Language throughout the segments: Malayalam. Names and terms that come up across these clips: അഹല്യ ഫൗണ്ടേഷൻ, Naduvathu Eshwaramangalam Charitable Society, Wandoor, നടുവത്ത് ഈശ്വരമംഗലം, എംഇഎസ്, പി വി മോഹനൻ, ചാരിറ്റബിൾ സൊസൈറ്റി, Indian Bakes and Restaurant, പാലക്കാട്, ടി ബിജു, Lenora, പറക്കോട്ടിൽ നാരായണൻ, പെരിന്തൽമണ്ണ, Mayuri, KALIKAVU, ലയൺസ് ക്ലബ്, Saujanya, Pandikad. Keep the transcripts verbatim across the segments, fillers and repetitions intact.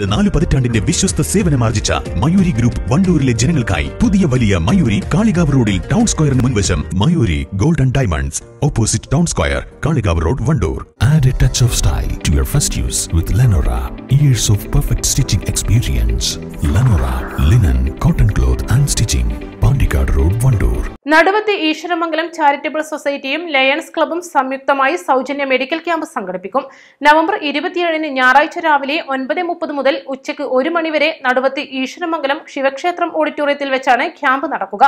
The Nalupatand in the Vicious the Seven Marjicha, Mayuri Group, Wandoor General Kai, Pudia Valia, Mayuri, KALIKAVU Road, Town Square and Munvasham, Mayuri, Gold and Diamonds, opposite Town Square, KALIKAVU Road, Wandoor. Add a touch of style to your festives with Lenora, years of perfect stitching experience. Lenora, linen, cotton cloth and stitching, Pandikad Road, Wandoor. Naduvathu Eshwaramangalam Charitable Society, Lions Club, Samyuktamai, Saujanya Medical Camp Sangadipikum, November twenty-seventh ഞായറാഴ്ച രാവിലെ ഒൻപത് മുപ്പത് മുതൽ ഉച്ചയ്ക്ക് ഒരു മണി വരെ നടുവത്ത് ഈശ്വരമംഗലം ശിവക്ഷേത്രം ഓഡിറ്റോറിയത്തിൽ വെച്ചാണ് ക്യാമ്പ് നടക്കുക.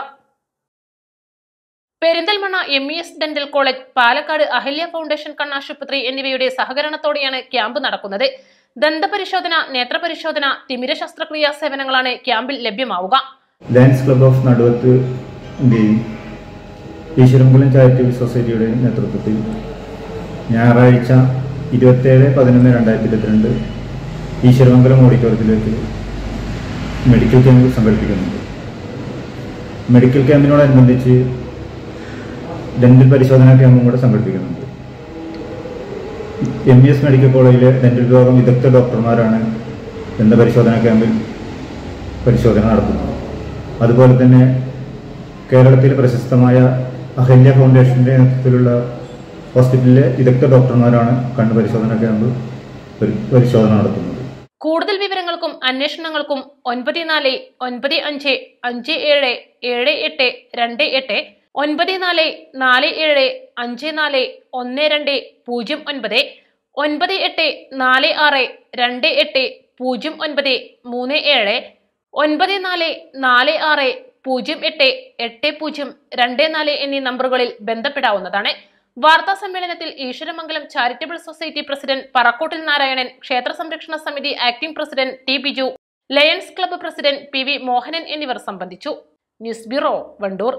പെരിന്തൽമണ്ണ എംഇഎസ് dental college, പാലക്കാട് അഹല്യ ഫൗണ്ടേഷൻ കണ്ണാശുപത്രി എന്നിവയുടെ സഹകരണത്തോടെയാണ് ക്യാമ്പ് നടക്കുന്നത്. ദന്തപരിശോധന, നേത്രപരിശോധന, തിമിര ശസ്ത്രക്രിയ സേവനങ്ങളാണ് ക്യാമ്പിൽ ലഭ്യമാവുക. ലയൺസ് ക്ലബ് of നടുവത്ത് ഈശ്വരമംഗലം charitable സൊസൈറ്റിയുടെ നേതൃത്വത്തിൽ ഞായറാഴ്ച ഇരുപത്തിയേഴ് പതിനൊന്ന് രണ്ടായിരത്തി ഇരുപത്തിരണ്ട് ഈശ്വരമംഗലം ഓഡിറ്റോറിയത്തിലേക്ക് മെഡിക്കൽ ക്യാമ്പ് സംഘടിപ്പിക്കുന്നുണ്ട്. മെഡിക്കൽ ക്യാമ്പിനോടനുബന്ധിച്ച് ഡെന്റൽ പരിശോധനാ ക്യാമ്പും കൂടെ സംഘടിപ്പിക്കുന്നുണ്ട്. എം ഇ എസ് മെഡിക്കൽ കോളേജിലെ ഡെന്റൽ വിഭാഗം വിദഗ്ധ ഡോക്ടർമാരാണ് ദന്ത പരിശോധനാ ക്യാമ്പിൽ പരിശോധന നടത്തുന്നത്. അതുപോലെ തന്നെ കേരളത്തിലെ പ്രശസ്തമായ അഹല്യ ഫൗണ്ടേഷൻ്റെ നേതൃത്വത്തിലുള്ള ഹോസ്പിറ്റലിലെ വിദഗ്ധ ഡോക്ടർമാരാണ് കണ്ണ് പരിശോധനാ ക്യാമ്പ് പരിശോധന നടത്തുന്നത്. കൂടുതൽ വിവരങ്ങൾക്കും അന്വേഷണങ്ങൾക്കും ഒൻപത് നാല് ഒൻപത് അഞ്ച് അഞ്ച് ഏഴ് ഏഴ് എട്ട് രണ്ട് എട്ട് ഒൻപത് നാല് നാല് ഏഴ് അഞ്ച് നാല് ഒന്ന് രണ്ട് പൂജ്യം ഒൻപത് ഒൻപത് എട്ട് നാല് ആറ് രണ്ട് എട്ട് പൂജ്യം ഒൻപത് മൂന്ന് ഏഴ് ഒൻപത് നാല് നാല് ആറ് പൂജ്യം എട്ട് എട്ട് പൂജ്യം രണ്ട് നാല് എന്നീ നമ്പറുകളിൽ ബന്ധപ്പെടാവുന്നതാണ്. വാർത്താ സമ്മേളനത്തിൽ Eeswaramangalam ചാരിറ്റബിൾ സൊസൈറ്റി president പറക്കോട്ടിൽ നാരായണൻ, ക്ഷേത്ര സംരക്ഷണ സമിതി acting president ടി ബിജു, lions club president പി വി മോഹനൻ എന്നിവർ സംബന്ധിച്ചു. News bureau, Wandoor.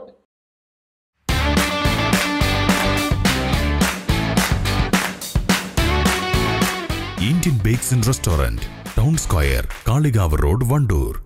Indian Bakes and Restaurant, Town Square, KALIKAVU Road, Wandoor.